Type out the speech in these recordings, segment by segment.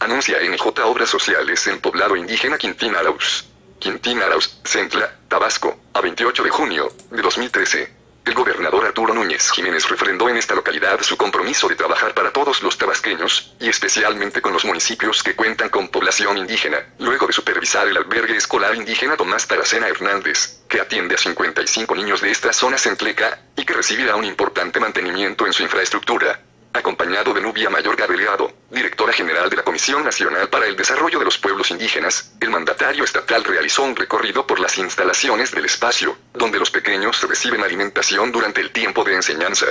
Anuncia NJ Obras Sociales en Poblado Indígena Quintín Arauz. Quintín Arauz, Centla, Tabasco, a 28 de junio de 2013. El gobernador Arturo Núñez Jiménez refrendó en esta localidad su compromiso de trabajar para todos los tabasqueños, y especialmente con los municipios que cuentan con población indígena, luego de supervisar el albergue escolar indígena Tomás Taracena Hernández, que atiende a 55 niños de esta zona centleca, y que recibirá un importante mantenimiento en su infraestructura. Acompañado de Nuvia Mayorga Delgado, directora general de la Comisión Nacional para el Desarrollo de los Pueblos Indígenas, el mandatario estatal realizó un recorrido por las instalaciones del espacio, donde los pequeños reciben alimentación durante el tiempo de enseñanza.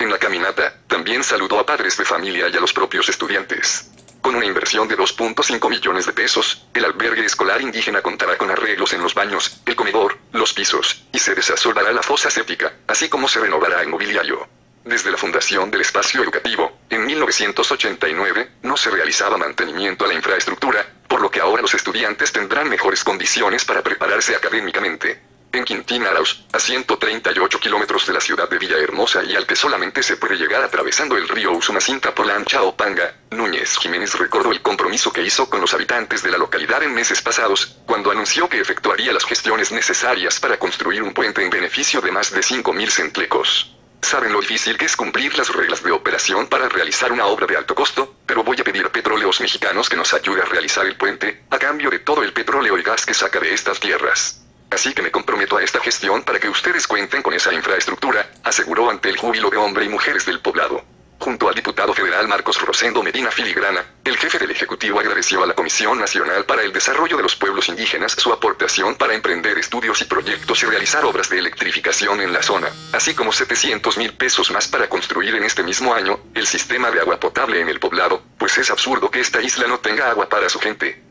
En la caminata, también saludó a padres de familia y a los propios estudiantes. Con una inversión de 2.5 millones de pesos, el albergue escolar indígena contará con arreglos en los baños, el comedor, los pisos, y se desasolvará la fosa séptica, así como se renovará el mobiliario. Desde la fundación del espacio educativo, en 1989, no se realizaba mantenimiento a la infraestructura, por lo que ahora los estudiantes tendrán mejores condiciones para prepararse académicamente. En Quintín Arauz, a 138 kilómetros de la ciudad de Villahermosa y al que solamente se puede llegar atravesando el río Usumacinta por lancha o panga, Núñez Jiménez recordó el compromiso que hizo con los habitantes de la localidad en meses pasados, cuando anunció que efectuaría las gestiones necesarias para construir un puente en beneficio de más de 5.000 centlecos. Saben lo difícil que es cumplir las reglas de operación para realizar una obra de alto costo, pero voy a pedir a Petróleos Mexicanos que nos ayude a realizar el puente, a cambio de todo el petróleo y gas que saca de estas tierras. Así que me comprometo a esta gestión para que ustedes cuenten con esa infraestructura, aseguró ante el júbilo de hombres y mujeres del poblado. Junto al diputado federal Marcos Rosendo Medina Filigrana, el jefe del Ejecutivo agradeció a la Comisión Nacional para el Desarrollo de los Pueblos Indígenas su aportación para emprender estudios y proyectos y realizar obras de electrificación en la zona, así como 700,000 pesos más para construir en este mismo año el sistema de agua potable en el poblado, pues es absurdo que esta isla no tenga agua para su gente.